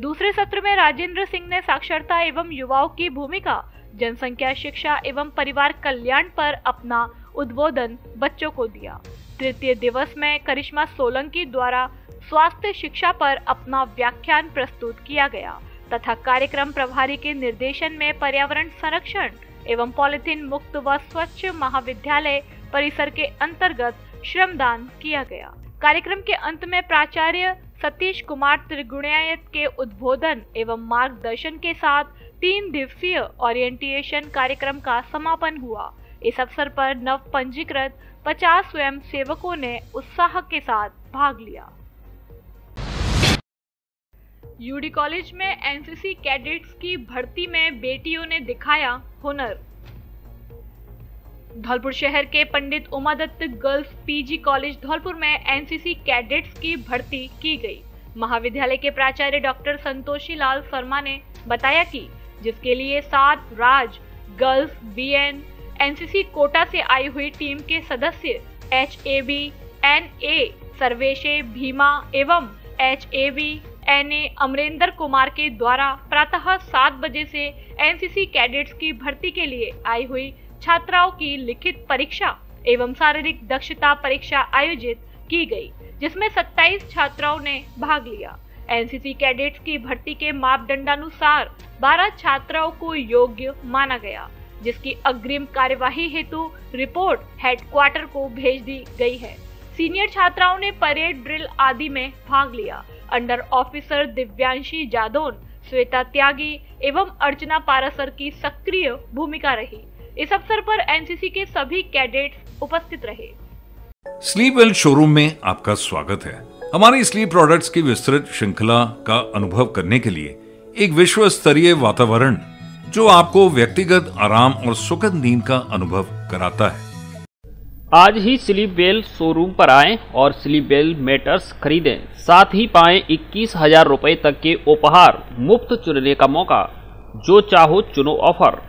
दूसरे सत्र में राजेंद्र सिंह ने साक्षरता एवं युवाओं की भूमिका, जनसंख्या शिक्षा एवं परिवार कल्याण पर अपना उद्बोधन बच्चों को दिया। तृतीय दिवस में करिश्मा सोलंकी द्वारा स्वास्थ्य शिक्षा पर अपना व्याख्यान प्रस्तुत किया गया तथा कार्यक्रम प्रभारी के निर्देशन में पर्यावरण संरक्षण एवं पॉलिथीन मुक्त व स्वच्छ महाविद्यालय परिसर के अंतर्गत श्रमदान किया गया। कार्यक्रम के अंत में प्राचार्य सतीश कुमार त्रिगुणियायत के उद्बोधन एवं मार्गदर्शन के साथ तीन दिवसीय ओरिएंटेशन कार्यक्रम का समापन हुआ। इस अवसर पर नव पंजीकृत पचास स्वयं सेवकों ने उत्साह के साथ भाग लिया। यूडी कॉलेज में एन सी सी कैडेट्स की भर्ती में बेटियों ने दिखाया हुनर। धौलपुर शहर के Pandit Umadatt girls P G college Dholpur में एन सी सी कैडेट्स की भर्ती की गई। महाविद्यालय के प्राचार्य डॉक्टर संतोषी लाल शर्मा ने बताया कि जिसके लिए सात राज्य girls B N N C C Kota से आई हुई टीम के सदस्य H A B, N A Sarveshe Bhima एवं H A B, N A Amrendra Kumar के द्वारा प्रातः सात बजे से एन सी सी कैडेट्स की भर्ती के लिए आई हुई छात्राओं की लिखित परीक्षा एवं शारीरिक दक्षता परीक्षा आयोजित की गई, जिसमें सत्ताईस छात्राओं ने भाग लिया। एन सी सी कैडेट्स की भर्ती के मापदंडानुसार बारह छात्राओं को योग्य माना गया, जिसकी अग्रिम कार्यवाही हेतु रिपोर्ट हेडक्वार्टर को भेज दी गई है। सीनियर छात्राओं ने परेड, ड्रिल आदि में भाग लिया। अंडर ऑफिसर दिव्यांशी जादौन, श्वेता त्यागी एवं अर्चना पारासर की सक्रिय भूमिका रही। इस अवसर पर एन सी सी के सभी कैडेट्स उपस्थित रहे। स्लीप वेल शोरूम में आपका स्वागत है। हमारे स्लीप प्रोडक्ट्स की विस्तृत श्रृंखला का अनुभव करने के लिए एक विश्व स्तरीय वातावरण जो आपको व्यक्तिगत आराम और सुखद नींद का अनुभव कराता है। आज ही स्लीप वेल शोरूम पर आएं और स्लीप वेल मैटर्स खरीदें, साथ ही पाएं इक्कीस हजार रूपए तक के उपहार मुफ्त चुनने का मौका। जो चाहो चुनो ऑफर,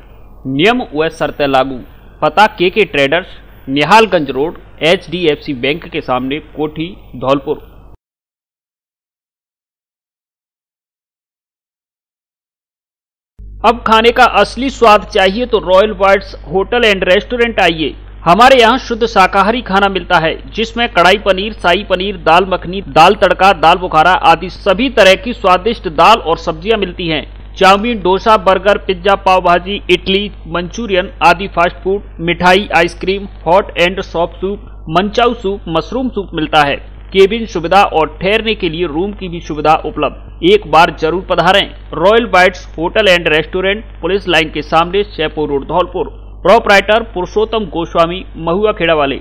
नियम व शर्तें लागू। पता K K traders, Nihalganj road, H D F C bank के सामने, कोठी, धौलपुर। अब खाने का असली स्वाद चाहिए तो royal whites hotel and restaurant आइए। हमारे यहाँ शुद्ध शाकाहारी खाना मिलता है, जिसमें कढ़ाई पनीर, शाही पनीर, दाल मखनी, दाल तड़का, दाल बुखारा आदि सभी तरह की स्वादिष्ट दाल और सब्जियाँ मिलती हैं। Chowmein, dosa, burger, pizza, pav bhaji, idli, Manchurian आदि फास्ट फूड, मिठाई, ice cream, hot and soft soup, manchow soup, mushroom soup मिलता है। केबिन सुविधा और ठहरने के लिए रूम की भी सुविधा उपलब्ध। एक बार जरूर पधारें। Royal bytes hotel and restaurant, police line के सामने, जयपुर रोड, धौलपुर। प्रोपराइटर पुरुषोत्तम गोस्वामी, महुआ खेड़ा वाले।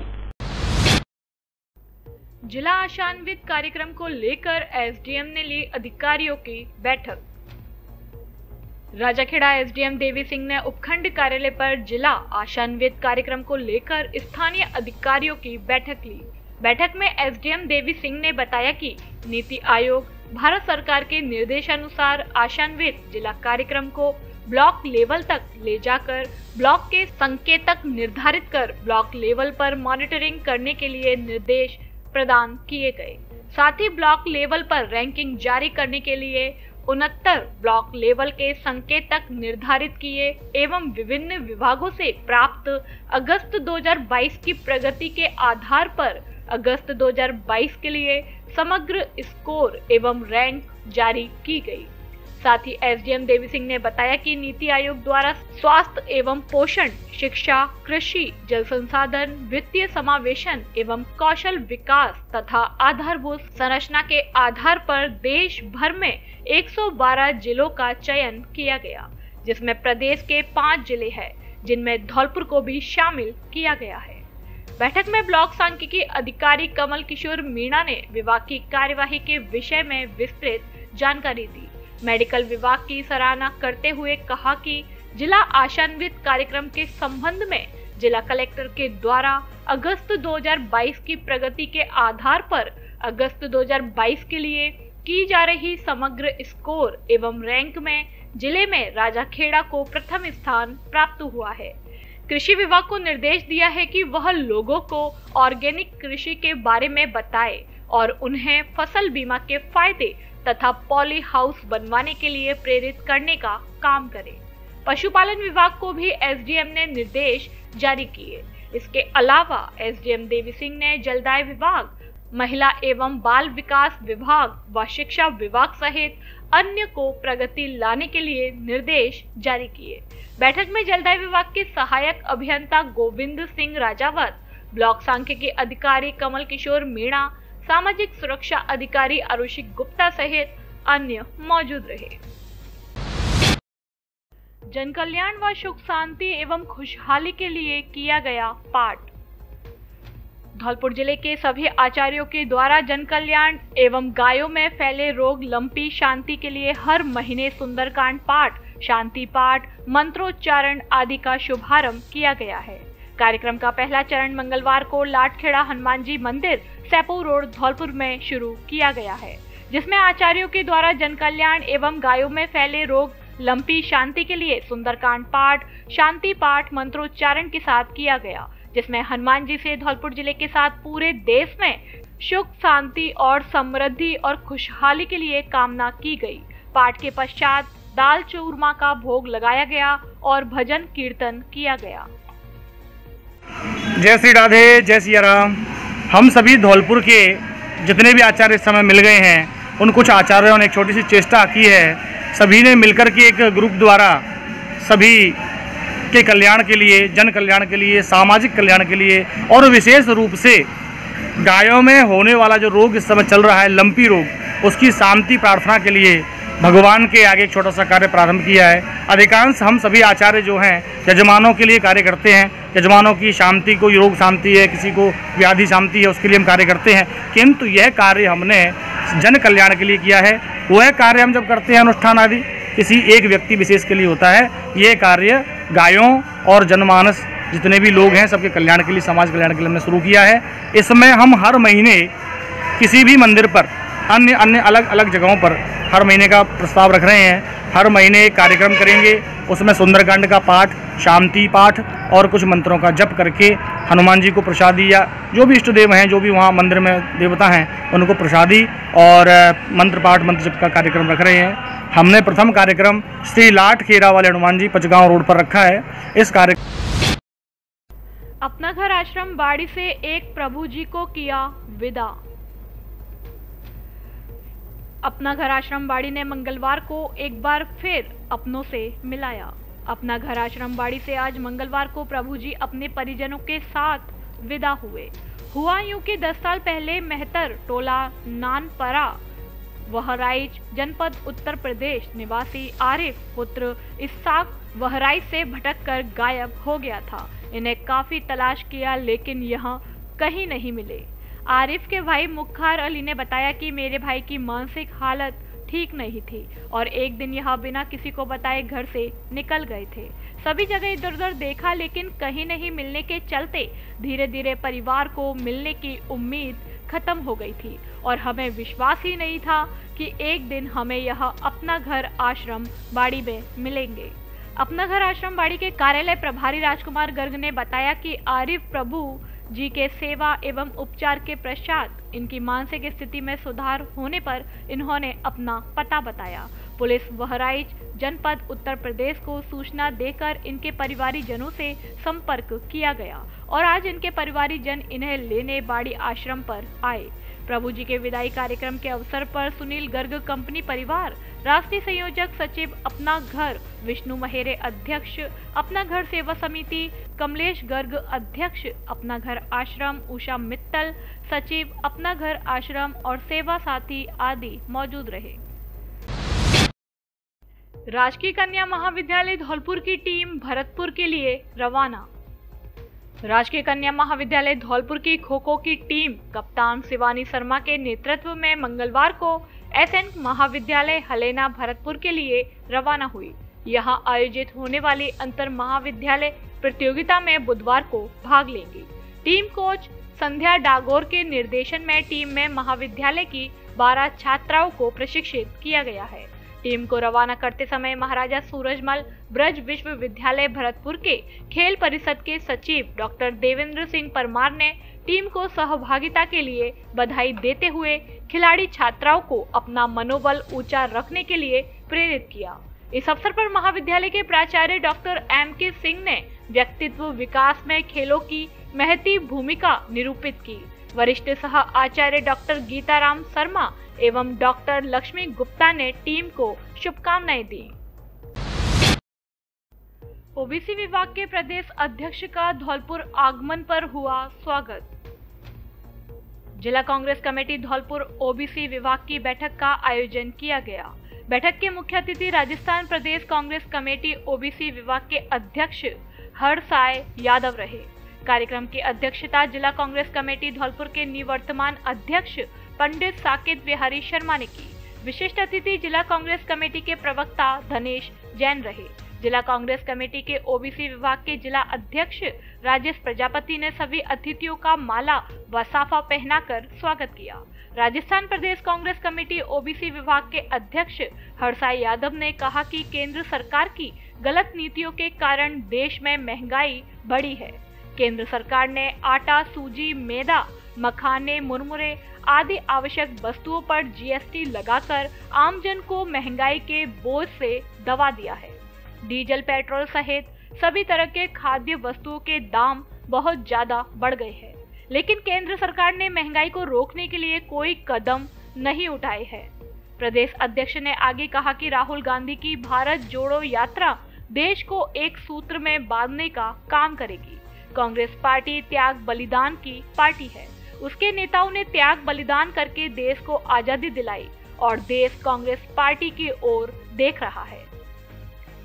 जिला आशान्वित कार्यक्रम को लेकर एसडीएम ने ली अधिकारियों की बैठक। राजाखेड़ा एसडीएम देवी सिंह ने उपखंड कार्यालय पर जिला आशान्वित कार्यक्रम को लेकर स्थानीय अधिकारियों की बैठक ली। बैठक में एसडीएम देवी सिंह ने बताया कि नीति आयोग भारत सरकार के निर्देशानुसार आशान्वित जिला कार्यक्रम को ब्लॉक लेवल तक ले जाकर ब्लॉक के संकेतक निर्धारित कर ब्लॉक लेवल पर मॉनिटरिंग करने के लिए निर्देश प्रदान किए गए। साथ ही ब्लॉक लेवल पर रैंकिंग जारी करने के लिए उनहत्तर ब्लॉक लेवल के संकेतक निर्धारित किए एवं विभिन्न विभागों से प्राप्त अगस्त दो हज़ार बाईस की प्रगति के आधार पर अगस्त दो हज़ार बाईस के लिए समग्र स्कोर एवं रैंक जारी की गई। साथ ही एसडीएम देवी सिंह ने बताया कि नीति आयोग द्वारा स्वास्थ्य एवं पोषण, शिक्षा, कृषि, जल संसाधन, वित्तीय समावेशन एवं कौशल विकास तथा आधारभूत संरचना के आधार पर देश भर में एक सौ बारह जिलों का चयन किया गया, जिसमें प्रदेश के पाँच जिले हैं, जिनमें धौलपुर को भी शामिल किया गया है। बैठक में ब्लॉक सांख्यिकी अधिकारी कमल किशोर मीणा ने विभाग की कार्यवाही के विषय में विस्तृत जानकारी दी। मेडिकल विभाग की सराहना करते हुए कहा कि जिला आशान्वित कार्यक्रम के संबंध में जिला कलेक्टर के द्वारा अगस्त दो हज़ार बाईस की प्रगति के आधार पर अगस्त दो हज़ार बाईस के लिए की जा रही समग्र स्कोर एवं रैंक में जिले में राजाखेड़ा को प्रथम स्थान प्राप्त हुआ है। कृषि विभाग को निर्देश दिया है कि वह लोगों को ऑर्गेनिक कृषि के बारे में बताए और उन्हें फसल बीमा के फायदे तथा पॉली हाउस बनवाने के लिए प्रेरित करने का काम करें। पशुपालन विभाग को भी एसडीएम ने निर्देश जारी किए। इसके अलावा एसडीएम देवी सिंह ने जलदाय विभाग, महिला एवं बाल विकास विभाग व शिक्षा विभाग सहित अन्य को प्रगति लाने के लिए निर्देश जारी किए। बैठक में जलदाय विभाग के सहायक अभियंता गोविंद सिंह राजावत, ब्लॉक सांख्यिकी अधिकारी कमल किशोर मीणा, सामाजिक सुरक्षा अधिकारी आरुषि गुप्ता सहित अन्य मौजूद रहे। जन कल्याण व सुख शांति एवं खुशहाली के लिए किया गया पाठ। धौलपुर जिले के सभी आचार्यों के द्वारा जन कल्याण एवं गायों में फैले रोग लंपी शांति के लिए हर महीने सुंदरकांड पाठ, शांति पाठ, मंत्रोच्चारण आदि का शुभारंभ किया गया है। कार्यक्रम का पहला चरण मंगलवार को लाटखेड़ा हनुमान जी मंदिर, सैपू रोड, धौलपुर में शुरू किया गया है, जिसमें आचार्यों के द्वारा जन कल्याण एवं गायों में फैले रोग लंपी शांति के लिए सुंदरकांड पाठ, शांति पाठ, मंत्रोच्चारण के साथ किया गया, जिसमें हनुमान जी से धौलपुर जिले के साथ पूरे देश में सुख, शांति और समृद्धि और खुशहाली के लिए कामना की गई। पाठ के पश्चात दाल चूरमा का भोग लगाया गया और भजन कीर्तन किया गया। जय श्री राधे, जय सिया राम। हम सभी धौलपुर के जितने भी आचार्य इस समय मिल गए हैं, उन कुछ आचार्यों ने एक छोटी सी चेष्टा की है। सभी ने मिलकर के एक ग्रुप द्वारा सभी के कल्याण के लिए, जन कल्याण के लिए, सामाजिक कल्याण के लिए और विशेष रूप से गायों में होने वाला जो रोग इस समय चल रहा है, लंपी रोग, उसकी शांति प्रार्थना के लिए भगवान के आगे एक छोटा सा कार्य प्रारंभ किया है। अधिकांश हम सभी आचार्य जो हैं यजमानों के लिए कार्य करते हैं। यजमानों की शांति, कोई रोग शांति है, किसी को व्याधि शांति है, उसके लिए हम कार्य करते हैं, किंतु यह कार्य हमने जन कल्याण के लिए किया है। वह कार्य हम जब करते हैं अनुष्ठान आदि किसी एक व्यक्ति विशेष के लिए होता है, ये कार्य गायों और जनमानस जितने भी लोग हैं सबके कल्याण के लिए, समाज कल्याण के लिए हमने शुरू किया है। इसमें हम हर महीने किसी भी मंदिर पर, अन्य अन्य अलग अलग जगहों पर हर महीने का प्रस्ताव रख रहे हैं। हर महीने एक कार्यक्रम करेंगे, उसमें सुंदरकांड का पाठ, शांति पाठ और कुछ मंत्रों का जप करके हनुमान जी को प्रसादी या जो भी इष्ट देव हैं, जो भी वहाँ मंदिर में देवता हैं, उनको प्रसादी और मंत्र पाठ, मंत्र जप का कार्यक्रम रख रहे हैं। हमने प्रथम कार्यक्रम श्री लाट खेरा वाले हनुमान जी पचगांव रोड पर रखा है। इस कार्यक्रम अपना घर आश्रम बाड़ी से एक प्रभु जी को किया विदा। अपना घर आश्रम बाड़ी ने मंगलवार को एक बार फिर अपनों से मिलाया। अपना घर आश्रम बाड़ी से आज मंगलवार को प्रभु जी अपने परिजनों के साथ विदा हुए। हुआ यूं कि दस साल पहले मेहतर टोला नानपरा वहराइच जनपद उत्तर प्रदेश निवासी आरिफ पुत्र इसाक वहराइच से भटक कर गायब हो गया था। इन्हें काफी तलाश किया लेकिन यह कहीं नहीं मिले। आरिफ के भाई मुख्तार अली ने बताया कि मेरे भाई की मानसिक हालत ठीक नहीं थी और एक दिन यह बिना किसी को बताए घर से निकल गए थे। सभी जगह इधर उधर देखा लेकिन कहीं नहीं मिलने के चलते धीरे धीरे परिवार को मिलने की उम्मीद खत्म हो गई थी और हमें विश्वास ही नहीं था कि एक दिन हमें यह अपना घर आश्रम बाड़ी में मिलेंगे। अपना घर आश्रम बाड़ी के कार्यालय प्रभारी राजकुमार गर्ग ने बताया कि आरिफ प्रभु जी के सेवा एवं उपचार के पश्चात इनकी मानसिक स्थिति में सुधार होने पर इन्होंने अपना पता बताया। पुलिस बहराइच जनपद उत्तर प्रदेश को सूचना देकर इनके परिवारीजनों से संपर्क किया गया और आज इनके परिवारीजन इन्हें लेने बाड़ी आश्रम पर आए। प्रभु जी के विदाई कार्यक्रम के अवसर पर सुनील गर्ग कंपनी परिवार राष्ट्रीय संयोजक सचिव अपना घर, विष्णु महेरे अध्यक्ष अपना घर सेवा समिति, कमलेश गर्ग अध्यक्ष अपना घर आश्रम, उषा मित्तल सचिव अपना घर आश्रम और सेवा साथी आदि मौजूद रहे। राजकीय कन्या महाविद्यालय धौलपुर की टीम भरतपुर के लिए रवाना। राजकीय कन्या महाविद्यालय धौलपुर की खो खो की टीम कप्तान शिवानी शर्मा के नेतृत्व में मंगलवार को एसएन महाविद्यालय हलेना भरतपुर के लिए रवाना हुई। यहां आयोजित होने वाली अंतर महाविद्यालय प्रतियोगिता में बुधवार को भाग लेंगी। टीम कोच संध्या डागोर के निर्देशन में टीम में महाविद्यालय की बारह छात्राओं को प्रशिक्षित किया गया है। टीम को रवाना करते समय महाराजा सूरजमल ब्रज विश्वविद्यालय भरतपुर के खेल परिषद के सचिव डॉक्टर देवेंद्र सिंह परमार ने टीम को सहभागिता के लिए बधाई देते हुए खिलाड़ी छात्राओं को अपना मनोबल ऊंचा रखने के लिए प्रेरित किया। इस अवसर पर महाविद्यालय के प्राचार्य डॉक्टर एम के सिंह ने व्यक्तित्व विकास में खेलों की महती भूमिका निरूपित की। वरिष्ठ सह आचार्य डॉक्टर गीताराम शर्मा एवं डॉक्टर लक्ष्मी गुप्ता ने टीम को शुभकामनाएं दी। ओबीसी विभाग के प्रदेश अध्यक्ष का धौलपुर आगमन पर हुआ स्वागत। जिला कांग्रेस कमेटी धौलपुर ओबीसी विभाग की बैठक का आयोजन किया गया। बैठक के मुख्य अतिथि राजस्थान प्रदेश कांग्रेस कमेटी ओबीसी विभाग के अध्यक्ष हरसाय यादव रहे। कार्यक्रम की अध्यक्षता जिला कांग्रेस कमेटी धौलपुर के निवर्तमान अध्यक्ष पंडित साकेत बिहारी शर्मा ने की। विशिष्ट अतिथि जिला कांग्रेस कमेटी के प्रवक्ता धनेश जैन रहे। जिला कांग्रेस कमेटी के ओबीसी विभाग के जिला अध्यक्ष राजेश प्रजापति ने सभी अतिथियों का माला व साफा पहनाकर स्वागत किया। राजस्थान प्रदेश कांग्रेस कमेटी ओबीसी विभाग के अध्यक्ष हरसाई यादव ने कहा कि केंद्र सरकार की गलत नीतियों के कारण देश में महंगाई बढ़ी है। केंद्र सरकार ने आटा, सूजी, मैदा, मखाने, मुरमुरे आदि आवश्यक वस्तुओं पर जीएसटी लगाकर आमजन को महंगाई के बोझ से दबा दिया है। डीजल, पेट्रोल सहित सभी तरह के खाद्य वस्तुओं के दाम बहुत ज्यादा बढ़ गए हैं, लेकिन केंद्र सरकार ने महंगाई को रोकने के लिए कोई कदम नहीं उठाए हैं। प्रदेश अध्यक्ष ने आगे कहा कि राहुल गांधी की भारत जोड़ो यात्रा देश को एक सूत्र में बांधने का काम करेगी। कांग्रेस पार्टी त्याग बलिदान की पार्टी है। उसके नेताओं ने त्याग बलिदान करके देश को आजादी दिलाई और देश कांग्रेस पार्टी की ओर देख रहा है।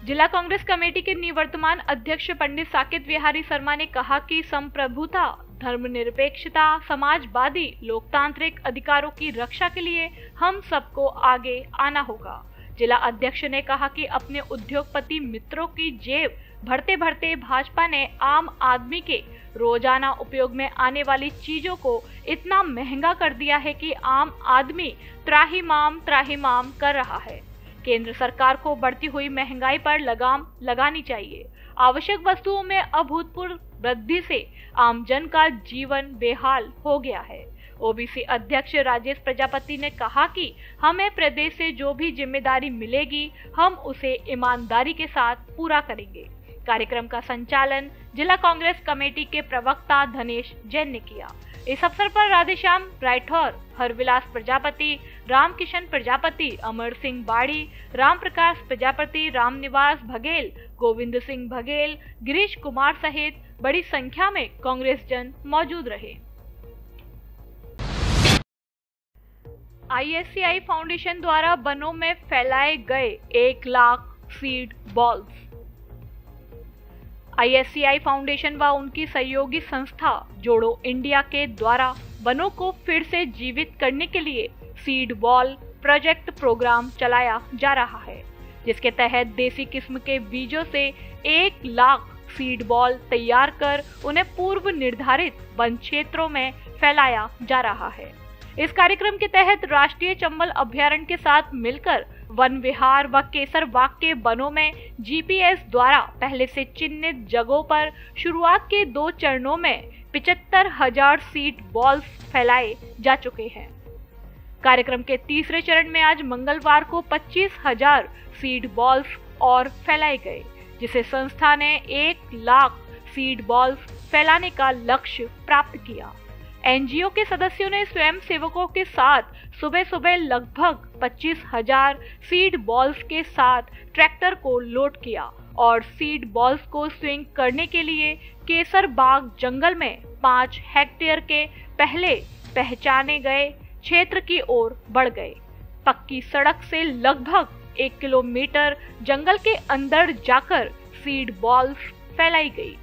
जिला कांग्रेस कमेटी के निवर्तमान अध्यक्ष पंडित साकेत बिहारी शर्मा ने कहा कि संप्रभुता, धर्मनिरपेक्षता, समाजवादी, लोकतांत्रिक अधिकारों की रक्षा के लिए हम सबको आगे आना होगा। जिला अध्यक्ष ने कहा कि अपने उद्योगपति मित्रों की जेब भरते भरते भाजपा ने आम आदमी के रोजाना उपयोग में आने वाली चीजों को इतना महंगा कर दिया है कि आम आदमी त्राही माम त्राही माम कर रहा है। केंद्र सरकार को बढ़ती हुई महंगाई पर लगाम लगानी चाहिए। आवश्यक वस्तुओं में अभूतपूर्व वृद्धि से आमजन का जीवन बेहाल हो गया है। ओबीसी अध्यक्ष राजेश प्रजापति ने कहा कि हमें प्रदेश से जो भी जिम्मेदारी मिलेगी हम उसे ईमानदारी के साथ पूरा करेंगे। कार्यक्रम का संचालन जिला कांग्रेस कमेटी के प्रवक्ता धनेश जैन ने किया। इस अवसर पर राधेश्याम राठौर, हरविलास प्रजापति, रामकिशन प्रजापति, अमर सिंह बाड़ी, राम प्रकाश प्रजापति, रामनिवास बघेल, गोविंद सिंह बघेल, गिरीश कुमार सहित बड़ी संख्या में कांग्रेस जन मौजूद रहे। आई एस सी आई फाउंडेशन द्वारा वनों में फैलाए गए एक lakh seed balls. I S C I foundation व उनकी सहयोगी संस्था जोड़ो इंडिया के द्वारा वनों को फिर से जीवित करने के लिए सीड बॉल प्रोजेक्ट प्रोग्राम चलाया जा रहा है, जिसके तहत देसी किस्म के बीजों से एक लाख सीड बॉल तैयार कर उन्हें पूर्व निर्धारित वन क्षेत्रों में फैलाया जा रहा है। इस कार्यक्रम के तहत राष्ट्रीय चंबल अभ्यारण्य के साथ मिलकर वन विहार व केसरबाग के वनों में जी पी एस द्वारा पहले से चिन्हित जगहों पर शुरुआत के दो चरणों में पिचहत्तर हजार सीड बॉल्स फैलाए जा चुके हैं। कार्यक्रम के तीसरे चरण में आज मंगलवार को पच्चीस हजार सीड बॉल्स और फैलाए गए, जिसे संस्था ने एक लाख सीड बॉल्स फैलाने का लक्ष्य प्राप्त किया। एन जी ओ के सदस्यों ने स्वयं सेवकों के साथ सुबह सुबह लगभग पच्चीस हजार सीड बॉल्स के साथ ट्रैक्टर को लोड किया और सीड बॉल्स को स्विंग करने के लिए केसरबाग जंगल में पाँच हेक्टेयर के पहले पहचाने गए क्षेत्र की ओर बढ़ गए। पक्की सड़क से लगभग एक किलोमीटर जंगल के अंदर जाकर सीड बॉल्स फैलाई गई।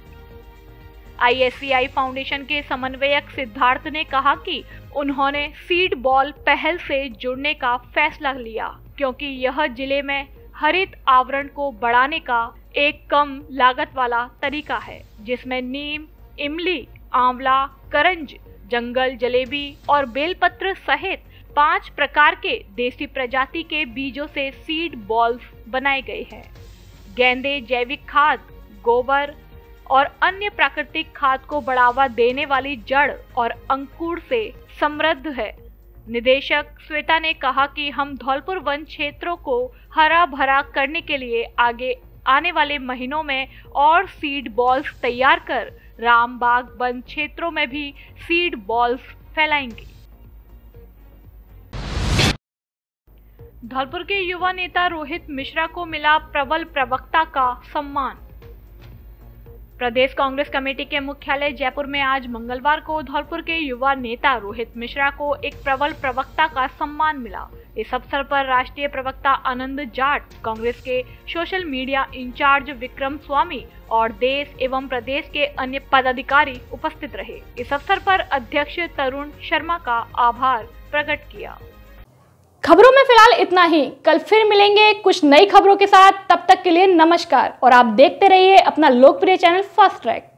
आई एस सी आई फाउंडेशन के समन्वयक सिद्धार्थ ने कहा कि उन्होंने सीड बॉल पहल से जुड़ने का फैसला लिया, क्योंकि यह जिले में हरित आवरण को बढ़ाने का एक कम लागत वाला तरीका है, जिसमें नीम, इमली, आंवला, करंज, जंगल जलेबी और बेलपत्र सहित पांच प्रकार के देसी प्रजाति के बीजों से सीड बॉल्स बनाए गए हैं। गेंदे जैविक खाद, गोबर और अन्य प्राकृतिक खाद को बढ़ावा देने वाली जड़ और अंकुर से समृद्ध है। निदेशक श्वेता ने कहा कि हम धौलपुर वन क्षेत्रों को हरा भरा करने के लिए आगे आने वाले महीनों में और सीड बॉल्स तैयार कर रामबाग वन क्षेत्रों में भी सीड बॉल्स फैलाएंगे। धौलपुर के युवा नेता रोहित मिश्रा को मिला प्रबल प्रवक्ता का सम्मान। प्रदेश कांग्रेस कमेटी के मुख्यालय जयपुर में आज मंगलवार को धौलपुर के युवा नेता रोहित मिश्रा को एक प्रबल प्रवक्ता का सम्मान मिला। इस अवसर पर राष्ट्रीय प्रवक्ता आनंद जाट, कांग्रेस के social media incharge Vikram Swami और देश एवं प्रदेश के अन्य पदाधिकारी उपस्थित रहे। इस अवसर पर अध्यक्ष तरुण शर्मा का आभार प्रकट किया। खबरों में फिलहाल इतना ही, कल फिर मिलेंगे कुछ नई खबरों के साथ। तब तक के लिए नमस्कार और आप देखते रहिए अपना लोकप्रिय चैनल फर्स्ट ट्रैक।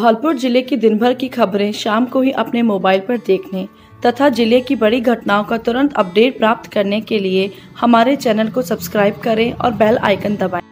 धौलपुर जिले की दिन भर की खबरें शाम को ही अपने मोबाइल पर देखने तथा जिले की बड़ी घटनाओं का तुरंत अपडेट प्राप्त करने के लिए हमारे चैनल को सब्सक्राइब करें और बेल आइकन दबाएं।